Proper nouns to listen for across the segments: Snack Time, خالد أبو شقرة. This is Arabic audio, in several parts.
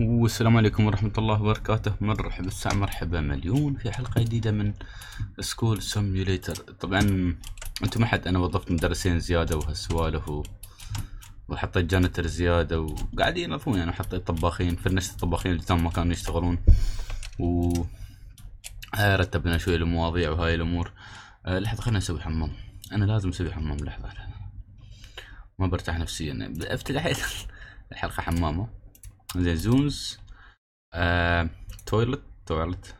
والسلام عليكم ورحمة الله وبركاته. مرحبا مرحبا مليون في حلقة جديدة من سكول سيميوليتر. طبعا انتم ما حد، انا وظفت مدرسين زيادة وهالسوالف وحطيت جانتر زيادة وقاعدين ينظفون، يعني حطيت طباخين، فنشت الطباخين اللي تم ما كانوا يشتغلون، ورتبنا شوية المواضيع وهاي الامور. لحظة خلنا نسوي حمام، انا لازم اسوي حمام. لحظة ما برتاح نفسيا، افتلحيت الحلقة حمامة. زين زونز تويلت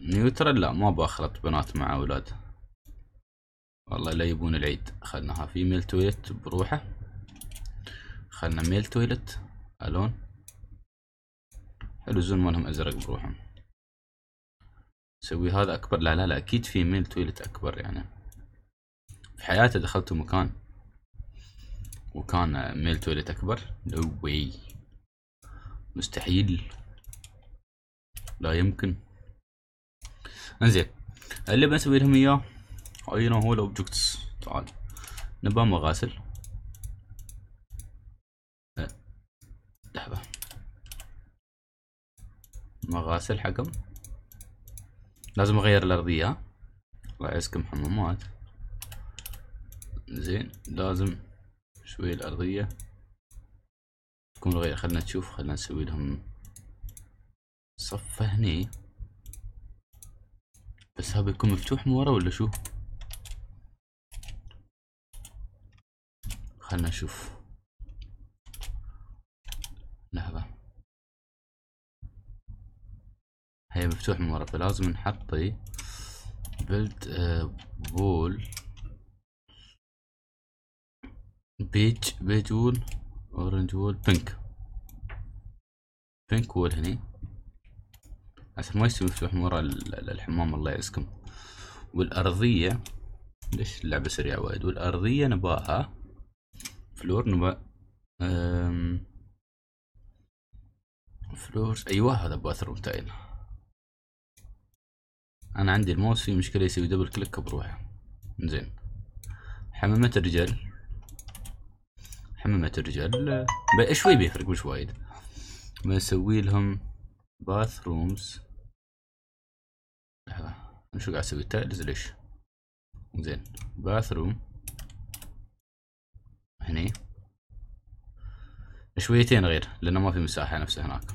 نيوترال. لا ما باخلط بنات مع اولاد والله لا يبون العيد. خلناها في ميل تويلت بروحه، خلنا ميل تويلت الون حلو زون مالهم ازرق بروحهم. سوي هذا اكبر. لا لا لا اكيد في ميل تويلت اكبر، يعني في حياتي دخلت مكان وكان ميل تويلت اكبر؟ نو واي، مستحيل، لا يمكن. انزين اللي بنسوي لهم اياه اينا هو الاوبجكتس. تعال نبى مغاسل. لحظة مغاسل حقهم لازم اغير الارضية. الله يعزكم حمامات. زين لازم شوية الأرضية تكون غير. خلنا نشوف، خلنا نسوي لهم صفة هني، بس ها بيكون مفتوح من ورا ولا شو؟ خلنا نشوف. لحظة هي مفتوح من ورا، فلازم نحطي بلد بول بيج وول، اورنج وول، بينك وول هني عشان ما يصير مفتوح من ورا الحمام. الله يعزكم. والارضيه ليش اللعبه سريعه وايد. والارضيه نباها فلور، نبا فلور. ايوه هذا باثروم تايل. انا عندي الماوس في مشكله يسوي دبل كليك بروحه. زين حمامة الرجال، حمامة الرجال شوي بيفرق مش وايد. بنسوي لهم باث رومز. لحظة انا شو قاعد اسوي؟ تايلز ليش؟ زين باث روم هني شويتين غير لانه ما في مساحة نفسها هناك.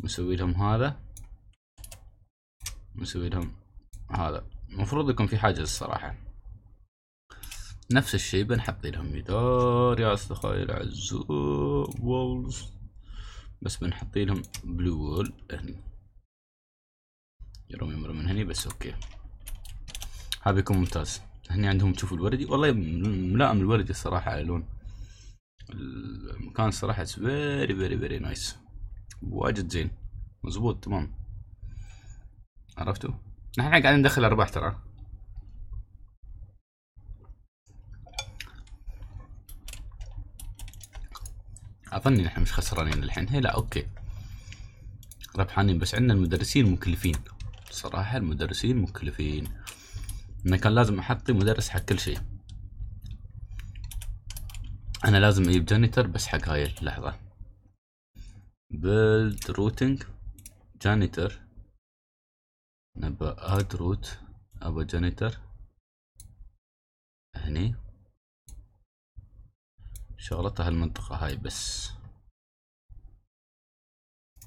بنسوي لهم هذا، بنسوي لهم هذا. المفروض يكون في حاجز الصراحة. نفس الشيء بنحط لهم جدار يا اصدقائي العزاء وولز، بس بنحط لهم بلو وول هني يرمي من هني بس. اوكي هذا بيكون ممتاز. هني عندهم تشوفوا الوردي، والله ملائم الوردي الصراحه على لون المكان. الصراحه فيري فيري فيري نايس، واجد زين مزبوط تمام. عرفتوا نحن قاعدين ندخل ارباح ترى. اظني نحن مش خسرانين الحين. هي لا اوكي ربحانين، بس عندنا المدرسين مكلفين صراحة. المدرسين مكلفين، انا كان لازم احط مدرس حق كل شيء. انا لازم اجيب جانيتر بس حق هاي اللحظة. بيلد روتينج جانيتر، نبى اد روت، ابى جانيتر هني شغلتها هالمنطقة هاي بس.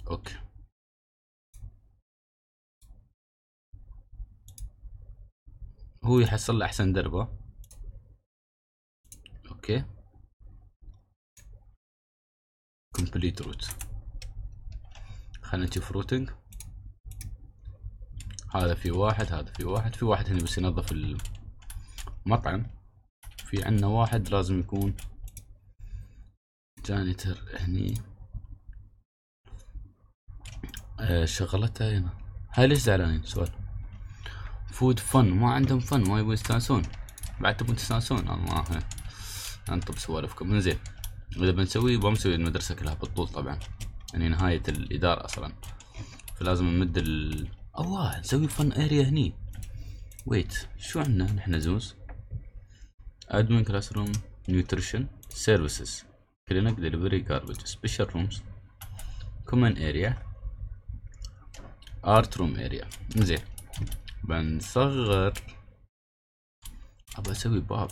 اوكي هو يحصل له احسن دربة. اوكي كومبليت روت. خلنا نشوف روتينج. هذا في واحد، هذا في واحد، في واحد هنا بس ينظف المطعم. في عندنا واحد لازم يكون جانيتر هني. شغلتها هنا. هاي ليش زعلانين؟ سؤال. فود فن، ما عندهم فن، ما يبون يستانسون. بعد تبون تستانسون الله انطب سوالفكم. انزين اذا بنسوي بنسوي المدرسة كلها بالطول طبعا، يعني نهاية الادارة اصلا، فلازم نمد الله نسوي فن اريا هني. ويت شو عندنا نحن؟ زوز ادمن كلاس روم نيوتريشن سيرفيسز. clinic, delivery, garbage, special rooms, common area, art room area. زين بنصغر، ابى اسوي باب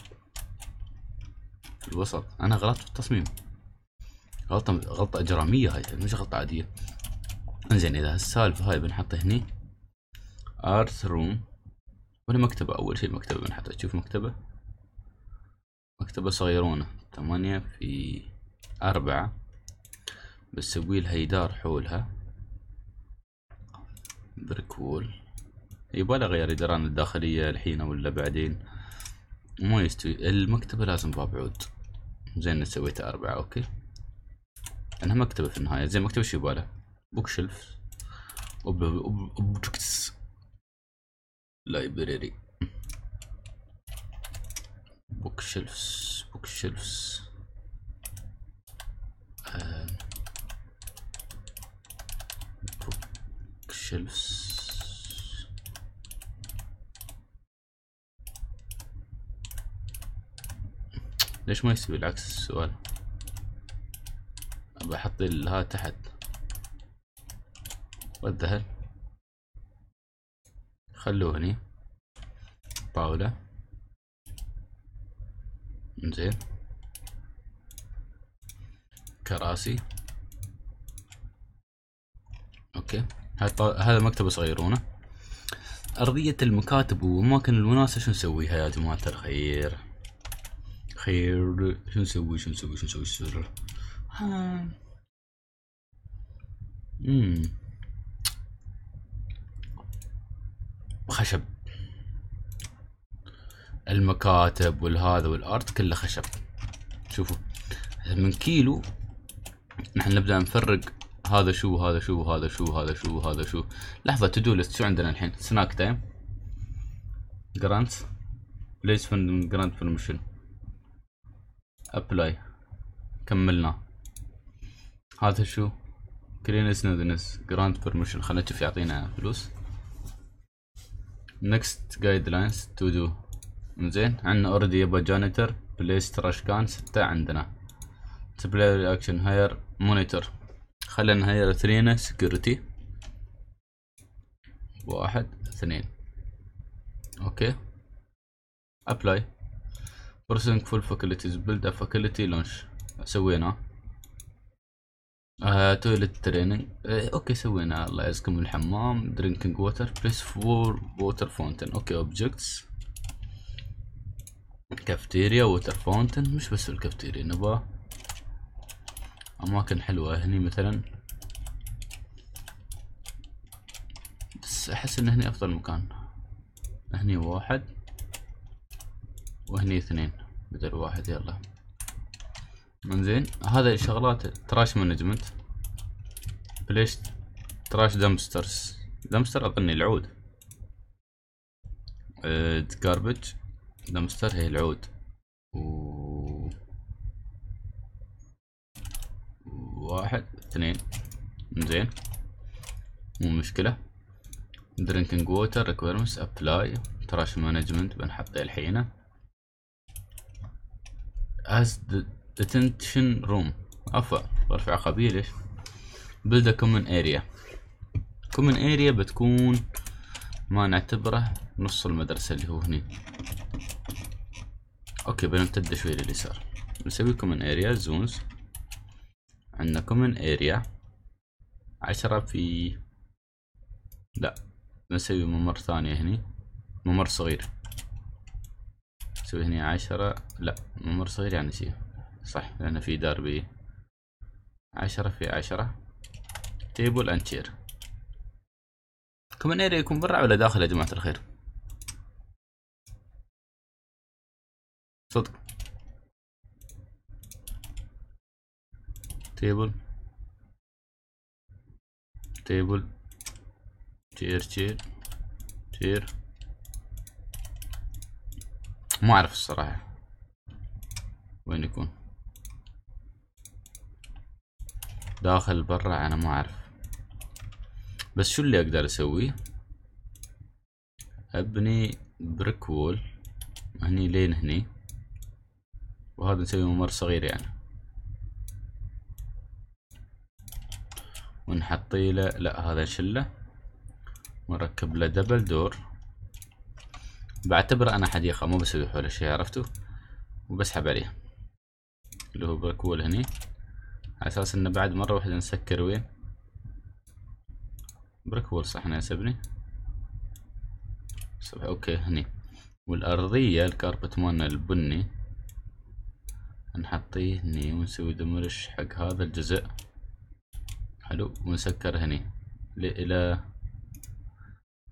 في الوسط. انا غلطت في التصميم، غلطة اجرامية هاي، مش غلطة عادية. انزين اذا هالسالفة هاي بنحطه هني ارت روم ولا مكتبة. اول شي مكتبة بنحطها، تشوف مكتبة، مكتبة صغيرونة 8×4، بسوي لها جدار حولها بريك وول. يبالي اغير جدران الداخلية الحين ولا بعدين، ما يستوي. المكتبة لازم باب عود. زين سويتها 4، اوكي، انها مكتبة في النهاية. زين مكتبة شو يبالها؟ بوك شيلف، اوبجكتس، لايبراري، بوك شيلفس، بوك شيلفس، بوك شيلفس، ليش ما يسوي العكس السؤال؟ ابى احط الها تحت. وات ذا هيل، خلوه هني طاولة. انزين كراسي، اوكي. هذا مكتبة صغيرونة. ارضية المكاتب واماكن الوناسة شو نسويها يا جماعة الخير؟ خير شو نسوي شو نسوي شو نسوي شو خشب. المكاتب والهذا والارض كله خشب. شوفوا من كيلو نحن نبدأ نفرق هذا شو هذا شو هذا شو هذا شو هذا شو. لحظة، تدو ليست شو عندنا الحين؟ سناك تايم، جرانت، بليز فند، جرانت برميشن، ابلاي، كملنا. هذا شو؟ كلينس نودنس، جراند برميشن. خلينا نشوف يعطينا فلوس. نكست جايد لاينز تو دو. انزين عندنا اوريدي يبا جانيتر، بليس تراش كان 6 عندنا. سبلاي اكشن، هاير مونيتور. خلينا نهاير 2 سكيورتي 1 2. اوكي ابلاي. بروسينج فول فاكولتيز، بلد ا فاكولتي لونش، سويناه. تويلت تريننج، اوكي سوينا. الله يعزكم. الحمام، درينكينج ووتر، بليس فور ووتر فاونتن، اوكي. اوبجكتس، كافتيريا، ووتر فاونتن. مش بس الكافتيريا، نبا اماكن حلوة هني مثلا. بس احس ان هني افضل مكان. هني 1 وهني 2 بدل 1. يلا انزين هذا الشغلات. تراش مانجمنت، بليش تراش دمبسترز، دمبستر اظني العود، جاربج، دمبستر هي العود، و 1 2. انزين مو مشكلة. درينكينج ووتر ريكويرمنتس، ابلاي. تراش مانجمنت بنحطه الحين. as detention room، عفا برفع قبيل. ايش بلده؟ common area. common area بتكون ما نعتبره نص المدرسة اللي هو هني. اوكي بنمتد شوي لليسار، بنسوي common area zones. عندنا common area 10 لا، بنسوي ممر ثانية هني، ممر صغير. نسوي هني 10، لا ممر صغير يعني شي صح، لأن في داربي 10 في 10. تيبل اند شير. كومن اريا يكون برا ولا داخل يا جماعة الخير؟ صدق. تيبل، تيبل، شير شير شير. ما اعرف الصراحة وين يكون داخل برا، انا ما اعرف. بس شو اللي اقدر اسويه؟ ابني بريك وول هني لين هني، وهذا نسوي ممر صغير يعني. ونحطي له لا هذا شله ونركب له دبل دور. بعتبره انا حديقه، مو بسوي حوله شيء، عرفتوا؟ وبسحب عليه اللي هو بركول هني، على اساس انه بعد مره واحده نسكر وين بركول صح ناسبني صح. اوكي هني، والارضيه الكاربت مالنا البني نحطيه هني ونسوي دمرش حق هذا الجزء. حلو، ونسكر هني الى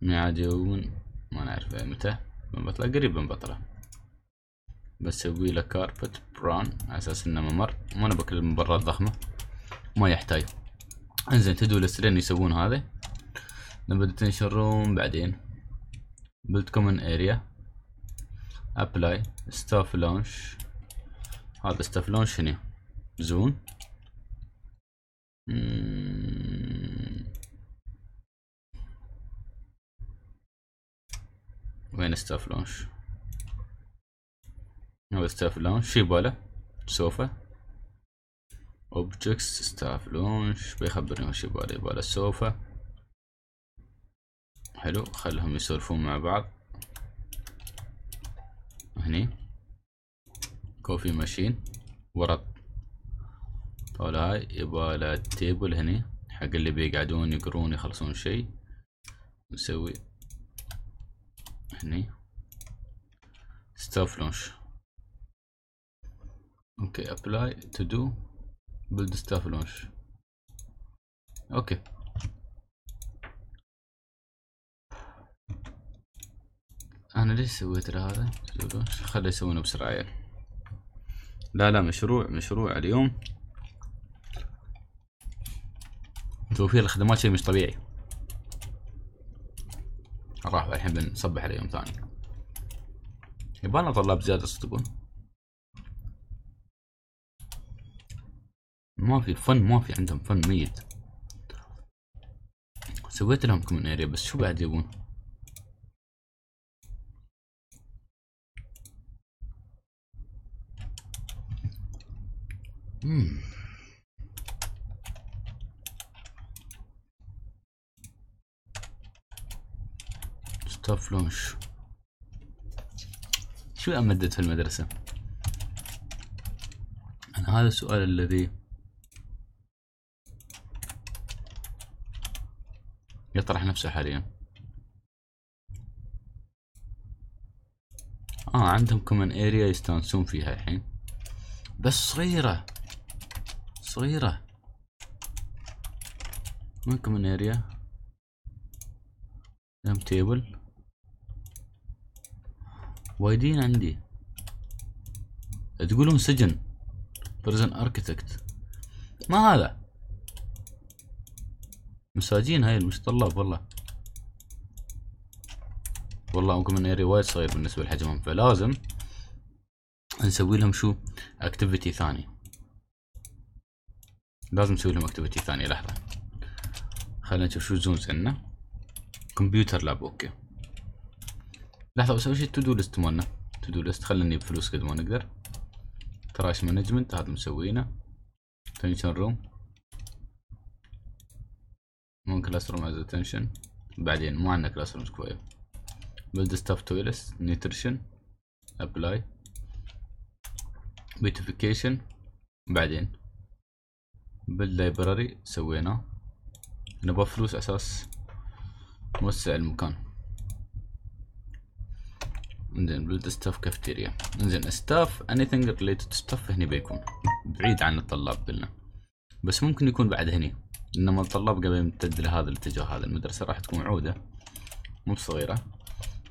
ميعاد يوم ما نعرف متى بنبطله، قريب بنبطله. بسوي له كاربت بران على اساس انه ممر، ما نبي كل الممرات ضخمه ما يحتاج. انزين تدو لسلين يسوون هذا، نبدا تنشرون بعدين. بلد كومن اريا، ابلاي، ستاف لونش. هذا ستاف لونش هنا زون. وين ستاف لونش؟ هذا ستاف لونش، شيباله، سوفا، اوبجكتس، ستاف لونش. بيخبرني وش يباله، يباله السوفا. حلو، خلهم يسولفون مع بعض. هني كوفي ماشين، ورق طاولة هاي، يباله تيبل هني حق اللي بيقعدون يقرون يخلصون شي. نسوي هني ستاف لونش. اوكي ابلاي تو دو بلد ستاف لونش. اوكي انا ليش سويت له هذا؟ خليه يسوونه بسرعه يعني. لا لا، مشروع اليوم توفير الخدمات شيء مش طبيعي. راح الحين بنصبح على يوم ثاني. يبانا طلاب زياده صدقون. ما في عندهم فن ميت. سويت لهم كومن اريا بس شو بعد يبون؟ ستاف لونش شو أمدت في المدرسة؟ أنا هذا السؤال الذي يطرح نفسه حاليا. عندهم كمان اريا يستانسون فيها الحين، بس صغيرة. وين كومن اريا؟ دام تيبل وايدين عندي. تقولون سجن بريزن اركتكت، ما هذا مساجين هاي مش طلاب والله كومن اريا وايد صغير بالنسبة لحجمهم، فلازم نسوي لهم شو اكتيفيتي ثاني. لازم نسوي لهم اكتيفيتي ثانية. لحظة خلينا نشوف شو زونز عندنا. كمبيوتر لاب، اوكي. لحظة بسوي شي تو دو ليست مالنا، تو دو ليست خلينا نجيب فلوس قد ما نقدر. تراش مانجمنت هذا مسوينا. تنشن روم، مو كلاس روم از تنشن، بعدين ما عندنا كلاس روم كويس. بلد ستاف تويلس، نيوتريشن، ابلاي، بيوتيفيكيشن، بعدين باللايبراري سوينا. نبغى فلوس اساس نوسع المكان. انزين بلد ستاف كافتيريا. انزين ستاف anything related ستاف هني بيكون بعيد عن الطلاب قلنا، بس ممكن يكون بعد هني، انما الطلاب قبل يمتد لهذا الاتجاه. هذا المدرسة راح تكون عودة مو صغيرة،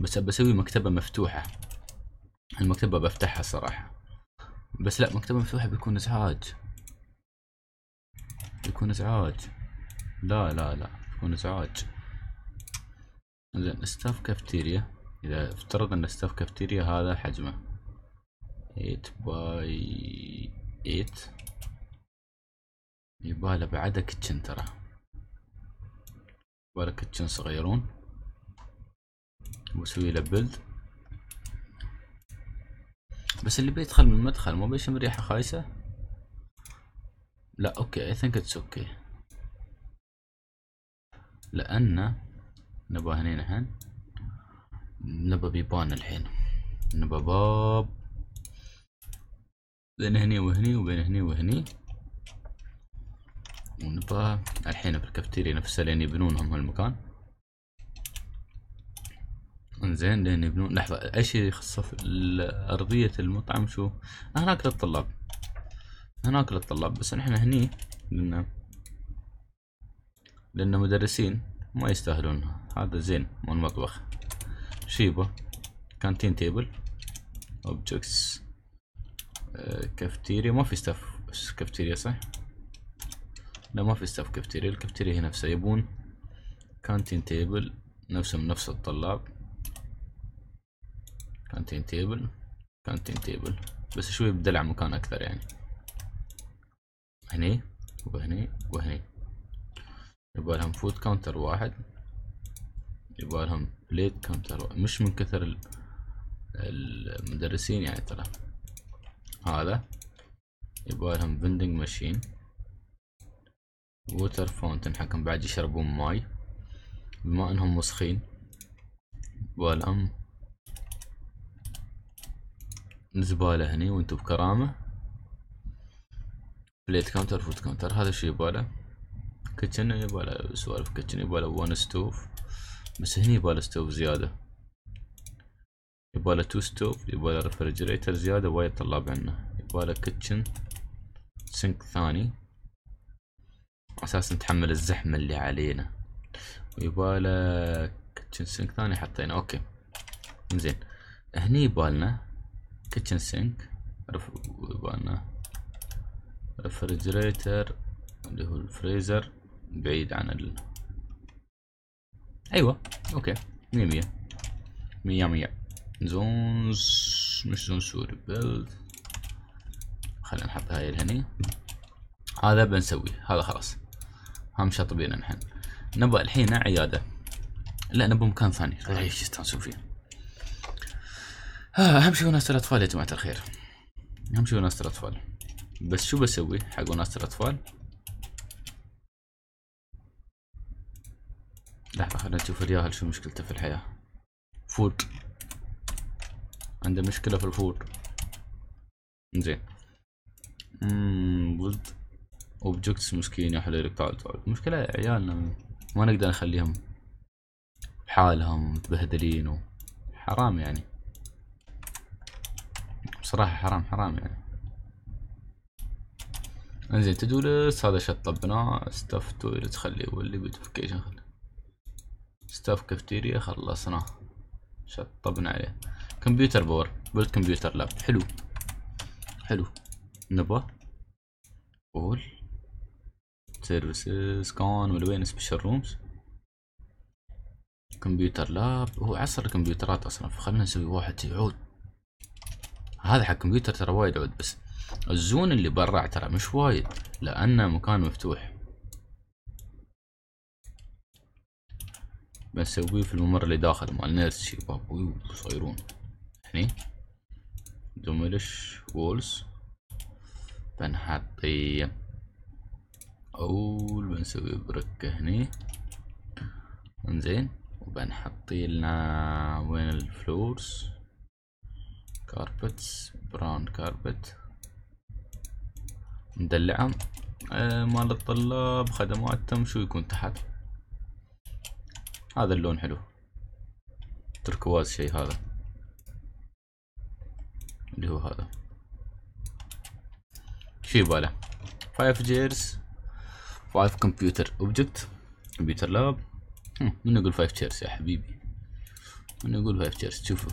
بس ابى اسوي مكتبة مفتوحة. المكتبة بفتحها الصراحة، بس لا، مكتبة مفتوحة بيكون ازعاج، يكون ازعاج. لا يكون ازعاج. زين ستاف كافتيريا، اذا افترض ان ستاف كافتيريا هذا حجمه 8 باي 8، يباله بعده كيتشن. ترى يباله كيتشن صغيرون. وسوي له بلد، بس اللي بيدخل من المدخل ما بيشم ريحه خايسه. لا اوكي اي ثينك اتس اوكي. لأن نبغى هنا نحن نبغى بيبان الحين، نبغى باب بين هني وهني وبين هني وهني، ونبغى الحين بالكافتيريا نفسها لأن يبنونهم هالمكان. انزين لأن يبنون، لحظة ايش يخص أرضية المطعم؟ شو هناك للطلاب، هناك للطلاب، بس نحن هني لأن مدرسين ما يستاهلون هذا. زين مال المطبخ شيبة، كانتين تيبل، اوبجكتس، كافتيريا، ما في ستاف كافتيريا صح؟ لا ما في ستاف كافتيريا، الكافتيريا هي نفسها. يبون كانتين تيبل نفسهم، نفس الطلاب، كانتين تيبل، كانتين تيبل، بس شوي بدلع مكان أكثر يعني، هني وهني وهني. يبالهم فود كاونتر واحد، يبالهم بليت كاونتر واحد. مش من كثر المدرسين يعني ترى. هذا يبالهم فندنج ماشين، ووتر فاونتن حقهم بعد يشربون ماي بما انهم وسخين. يبالهم زبالة هني وانتو بكرامة، بليت كاونتر، فود كاونتر. هذا شي يباله كيتشن، يباله سوالف كيتشن، يباله وان ستوف، بس هني يباله ستوف زيادة، يباله تو ستوف، يباله ريفرجريتر زيادة وايد طلاب عنا، يباله كيتشن سنك ثاني أساس نتحمل الزحمة اللي علينا، ويباله كيتشن سنك ثاني حطينا. اوكي انزين هني يبالنا كيتشن سينك، يبالنا ريفرجريتر اللي هو الفريزر بعيد عن ايوه اوكي 100 زونز، مش زون سوري، بيلد. خلينا نحط هاي الهني، هذا بنسوي هذا خلاص، هم شاطبينا نحن. نبغى الحين عيادة، لا نبغى مكان ثاني ايش يستانسون فيه. اهم شي وناسة الاطفال يا جماعة الخير، اهم شي وناسة الاطفال. بس شو بسوي حق وناسة الاطفال؟ لحظة خلينا نشوف الياهل شو مشكلته في الحياة. فود عنده مشكلة في الفود. انزين ولد اوبجكتس مسكين يا حليلك، تعال تعال. مشكلة عيالنا ما نقدر نخليهم بحالهم متبهدلين وحرام يعني، بصراحة حرام حرام يعني. انزين تدولس هذا شطبناه، ستاف تويلت خليه، واللي بيوتيفيكيشن خليه، ستاف كافتيريا خلصناه شطبنا عليه. كمبيوتر باور، بلد كمبيوتر لاب، حلو حلو. نبغى اول سيرفيسز كون ولا وين سبيشال رومز، كمبيوتر لاب. هو عصر الكمبيوترات اصلا، فخلنا نسوي واحد يعود هذا حق كمبيوتر ترى وايد عود، بس الزون اللي برا ترى مش وايد لأنه مكان مفتوح. بنسويه في الممر اللي داخل مال نيرس شباب ويصيرون هني دوملش وولز. بنحطي أول بنسوي بركة هني، انزين، وبنحطي لنا وين الفلورز، كاربتس، براون كاربت، ندلعهم. مال الطلاب خدماتهم شو يكون تحت؟ هذا اللون حلو، تركواز شي هذا اللي هو هذا شي باله. 5 chairs، 5 computer object، كمبيوتر لاب. من نقول 5 chairs يا حبيبي، من نقول 5 chairs. شوفوا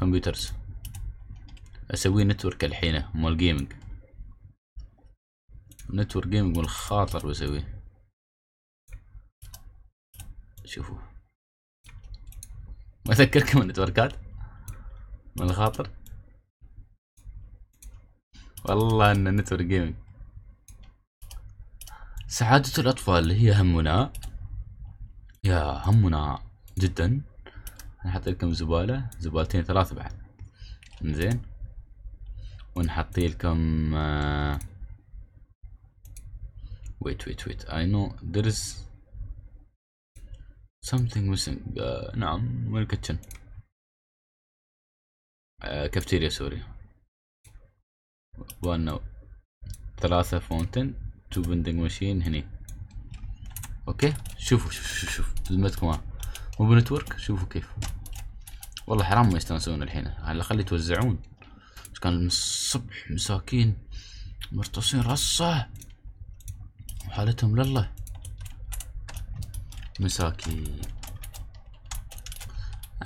كمبيوترز، اسوي نتورك الحين مال جيمنج، نتورك جيمنج مال خاطر بسويه. شوفوا ما اذكركم النتوركات مال خاطر، والله ان نتورك جيمنج. سعادة الاطفال هي همنا يا همنا جدا. نحط لكم زبالة، زبالتين 3 بعد، انزين، ونحط لكم wait, I know there is something missing. نعم والكتشن كافتيريا سوري. 3 فونتن، 2 بندنج ماشين هني. اوكي شوفوا شوف لمتكم مو بنتورك، شوفوا كيف والله حرام ما يستانسون الحين. على الاقل يتوزعون، كان من الصبح مساكين مرتصين رصه وحالتهم لله مساكين.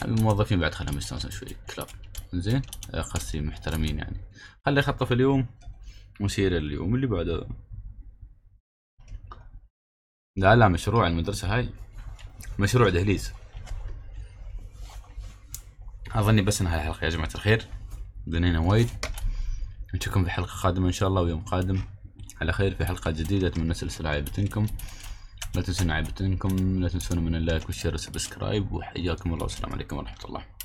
الموظفين بعد خلهم يستانسون شوي كلاب زين، قصدي محترمين يعني. خلي خطف اليوم ونسير اليوم اللي بعده. لا مشروع المدرسة هاي مشروع دهليز. أظني بس انها الحلقة يا جماعة الخير، دنينا وايد. نشوفكم في حلقة قادمة إن شاء الله، ويوم قادم على خير في حلقة جديدة. أتمنى سلسلة عيبتنكم، لا تنسون عيبتنكم، لا تنسون من اللايك والشير والسبسكرايب، وحياكم الله والسلام عليكم ورحمة الله.